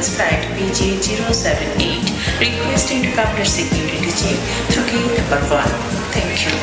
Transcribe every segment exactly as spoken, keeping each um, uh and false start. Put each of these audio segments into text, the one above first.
Airlines flight P J zero seven eight requesting to come to security check through gate number one. Thank you.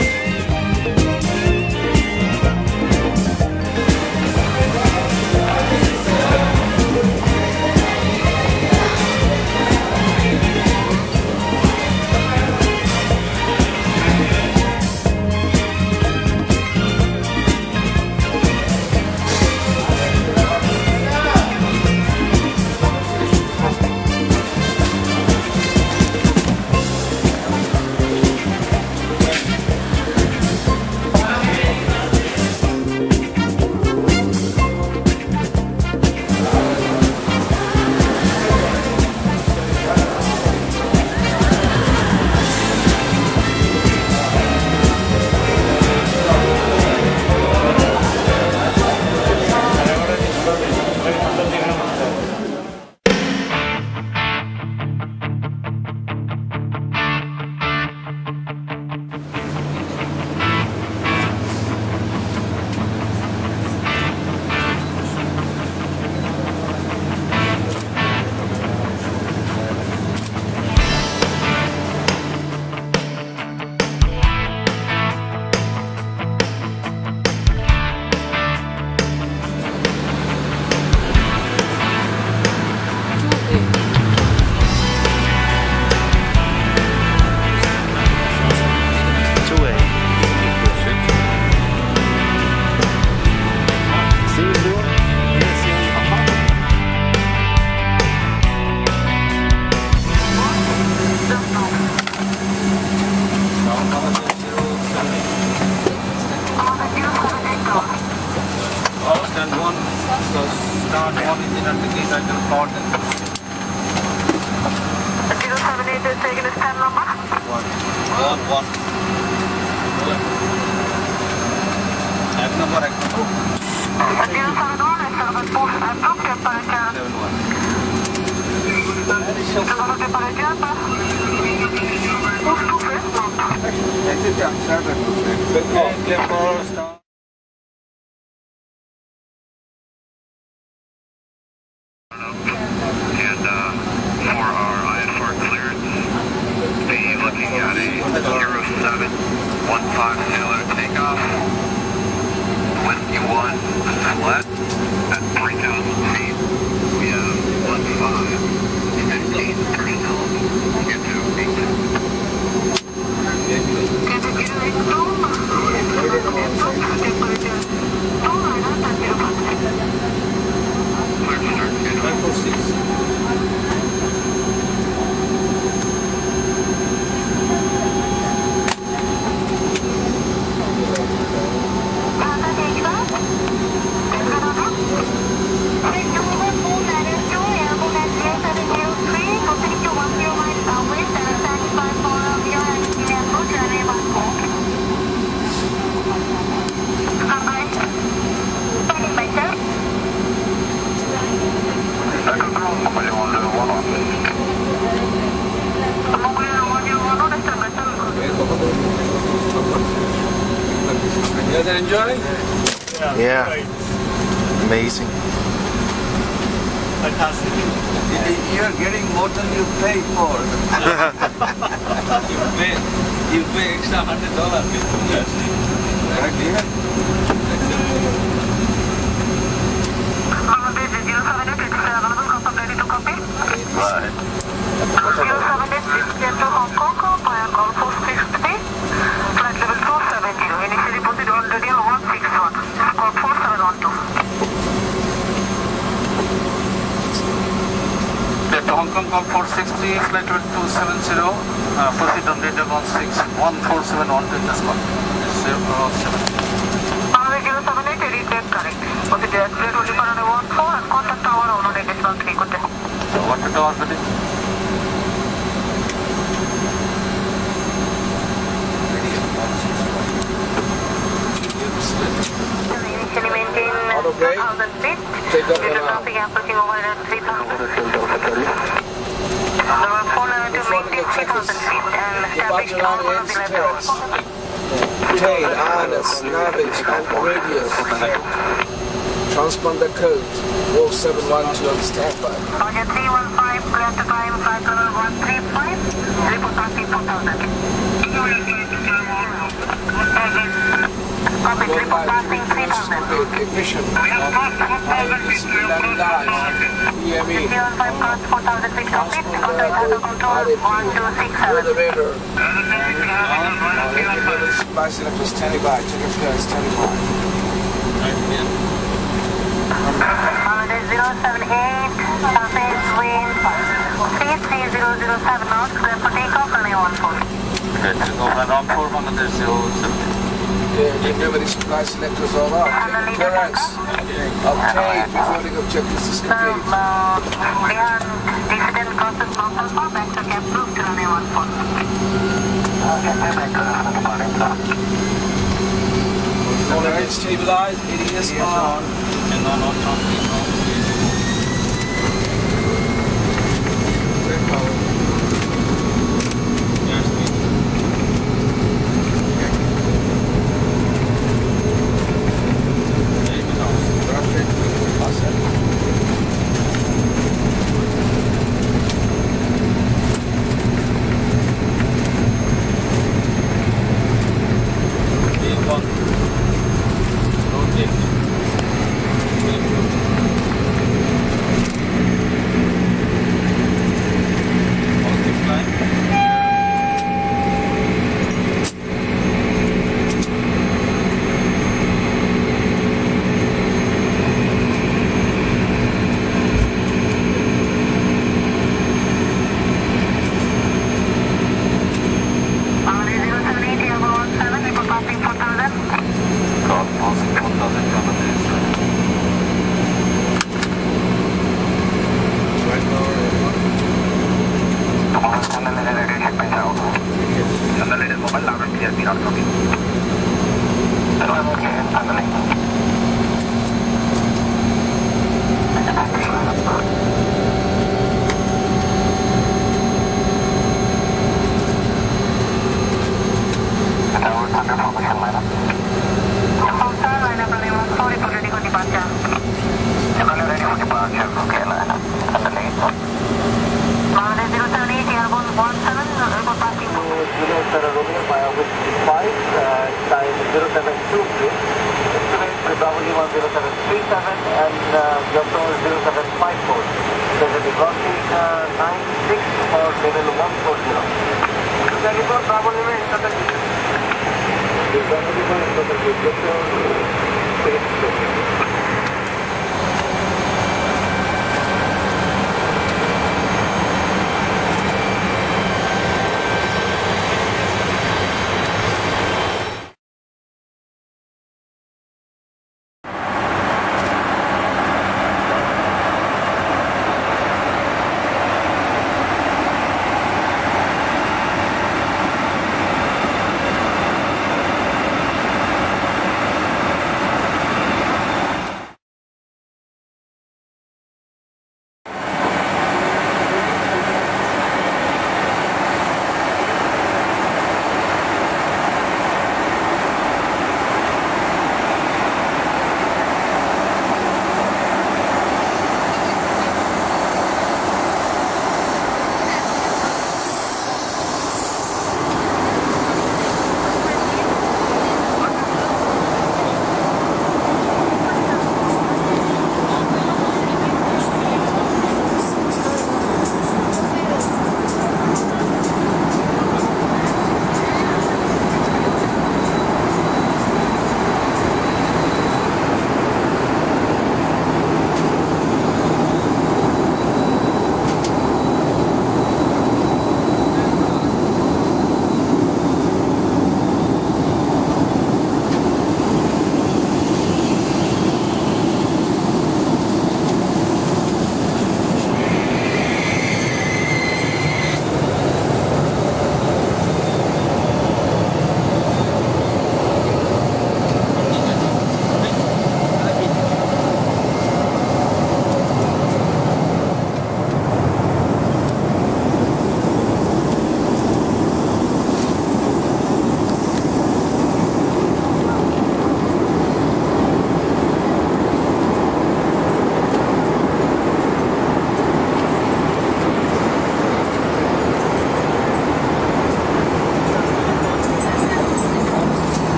Tail, harness, navage, and radius. Transponder code four seven one to standby. Target three one five, clear to climb flight level one three five. Report back to four thousand. Copy, report passing three thousand. Ignition. We have passed four thousand feet. We have passed four thousand feet. three one five passed four thousand feet. Copy, contact auto control one two six seven. Over the radar. Supply selector standing by. Check if you are standing by. zero seven eight, surface wind three three zero zero seven knots, clear for takeoff, runway one four. Clear to go runway one four, Monday zero seven eight. Yeah, delivery supply selectors all out. Check clearance. Obtained before the objectives is complete. So, uh, we are dissident process block alpha, back to cap proof to runway one four. Okay, back to runway one four. Alright, stabilized, it is on. And on, on, on, on.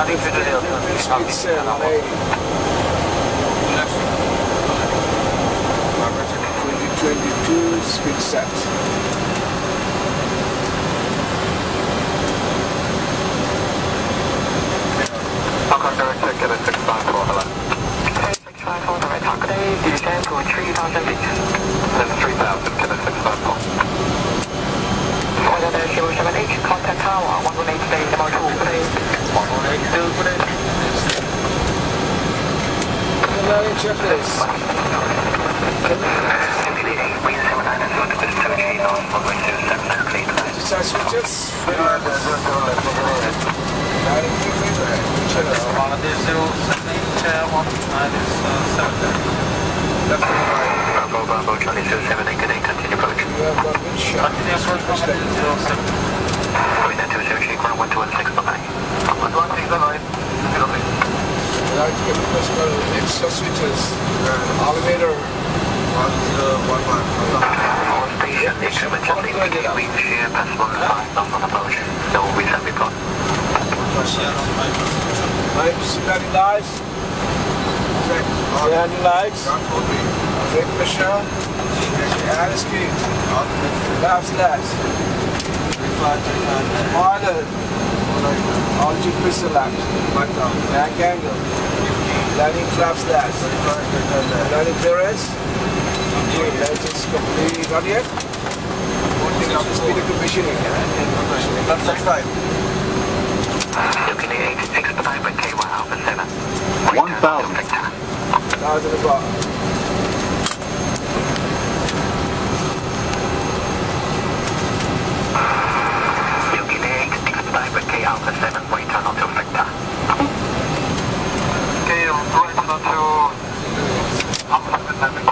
Nothing to do there. It's twenty twenty-two speed set. Descend to three thousand feet. That's three thousand to the six thousand. Flight level zero seven eight, contact tower one one eight point two. one one eight point two. Left right. Bravo, Bravo, Charlie two seven eight eight, continue approach. Yeah, but which, uh, continue approach, which day? three nine two zero eight one one two one six nine. one one six nine. Right, give me first call, extra switches. Elevator. one zero one one. Station, instrument gently, between sheer past one five, not on approach. There will be seven people. Right, very nice. three hundred likes, big pressure, air speed, left slash, model, all G P select, back angle, landing flap slash, landing clearance, that is complete, not yet, putting up the speed of commissioning, left slash five. Looking at eighty-six point nine by K one Alpha seven. one thousand. Out of the block. Looking at eight six five with K Alpha seven, we turn onto Victor. Okay, we're going onto Alpha seven.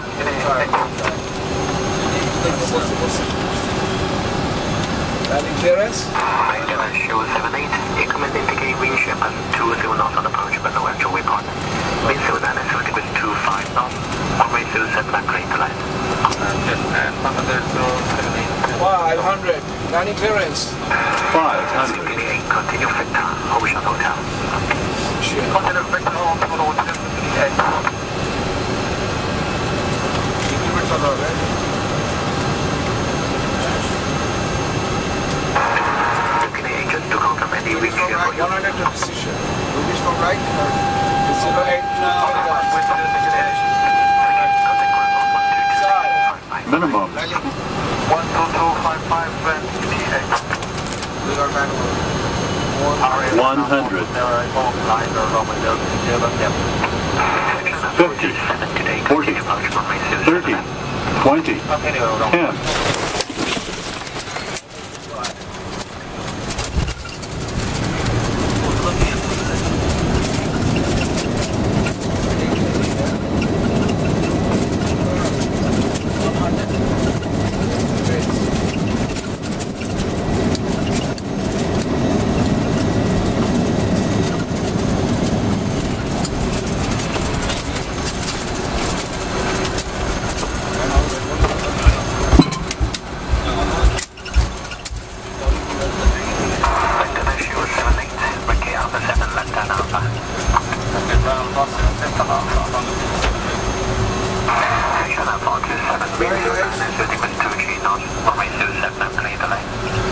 Landing clearance? Range shows seven eight, increment indicate wind shape and two zero knots on approach, but no actual waypoint. Wind seven nine two five knots, runway zero seven back clear to land. five hundred, landing clearance. five hundred. Continue Victor, Ocean Hotel. Sure. Continue Victor, Ocean Hotel. Looking at agents to confirm any reach here for you. one hundred to position. Do this from right. zero eight two. Minimum. one two two five five and T X. one hundred. fifty, forty, thirty, twenty, ten.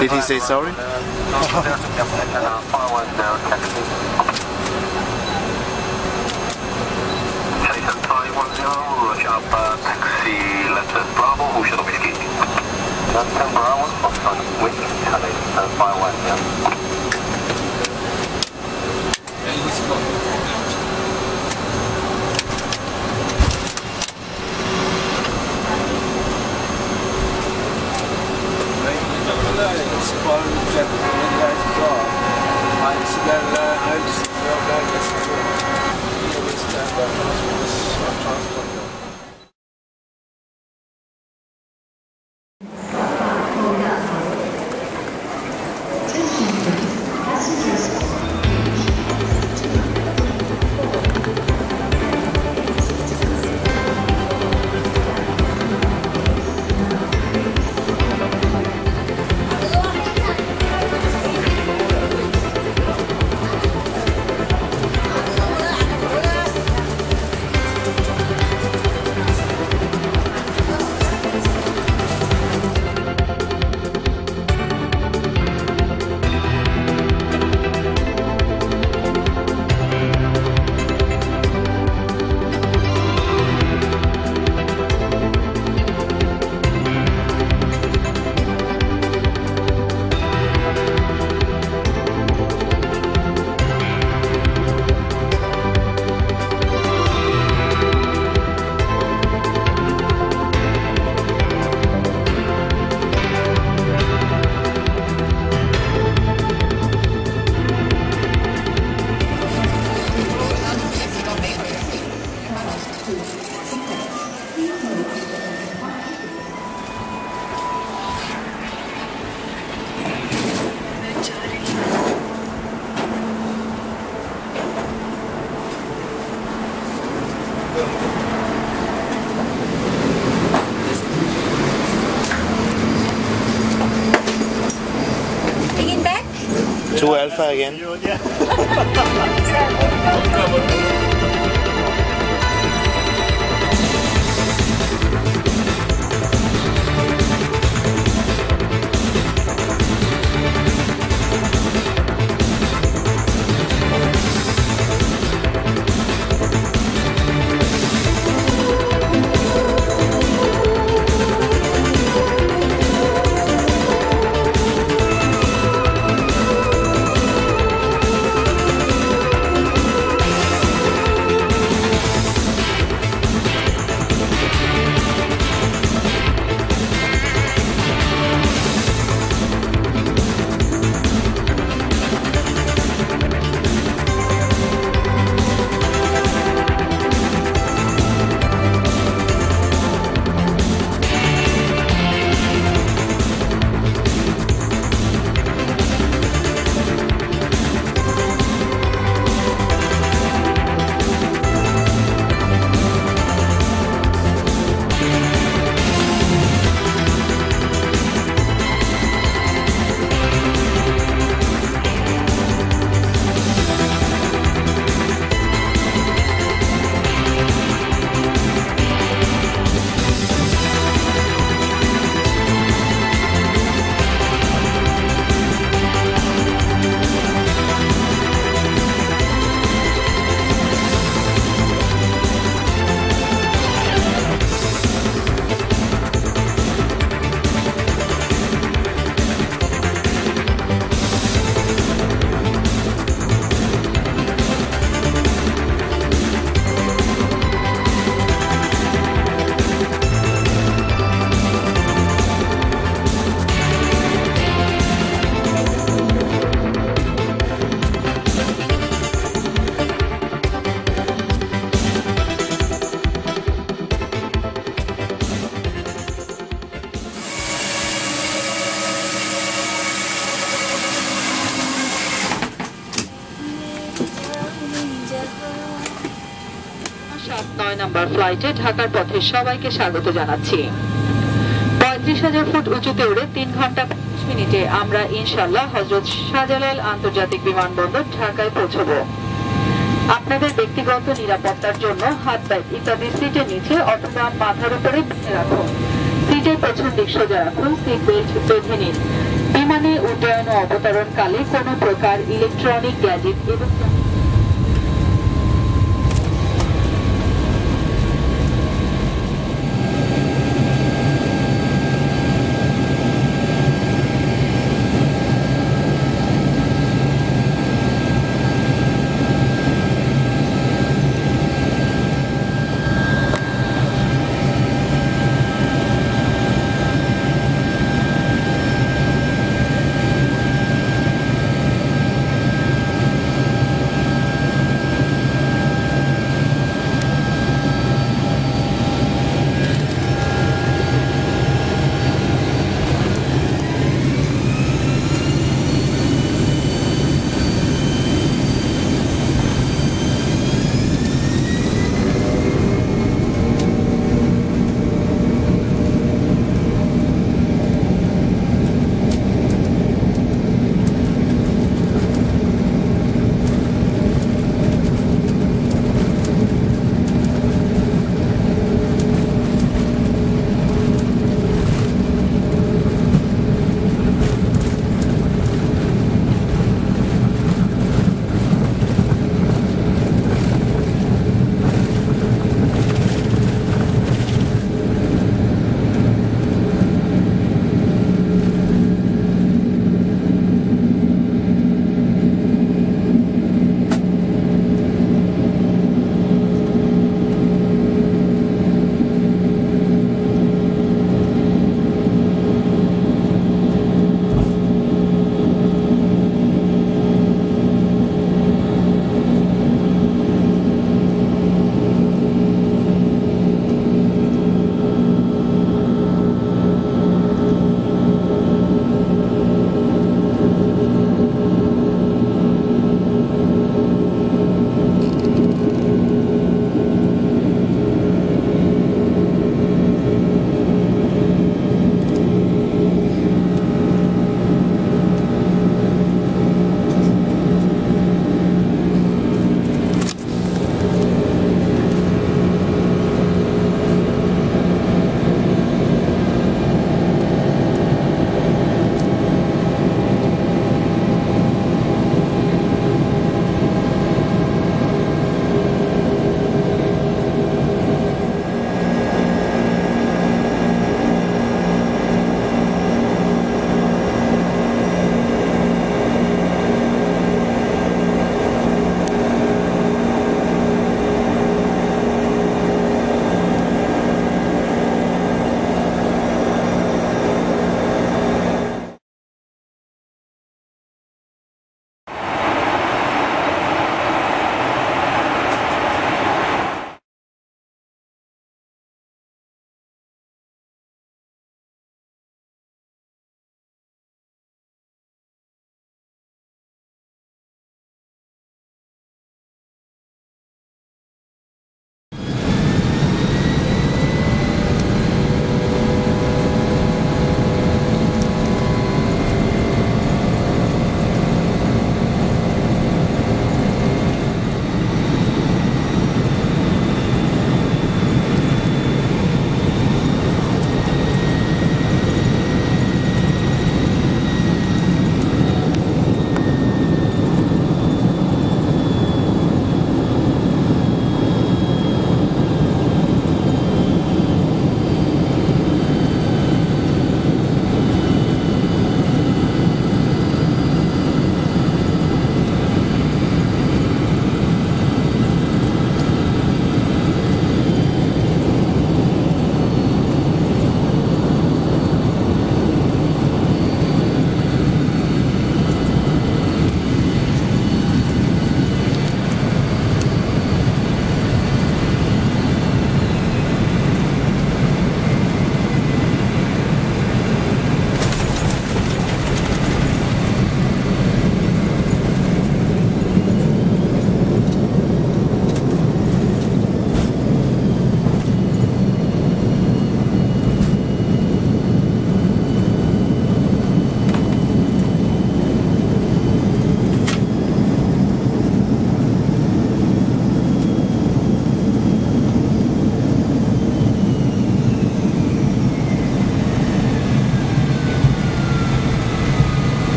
Did he say sorry? try again. Yeah. विमाने उड्डयन ओ अवतरण काले कोनो प्रकार electronic gadget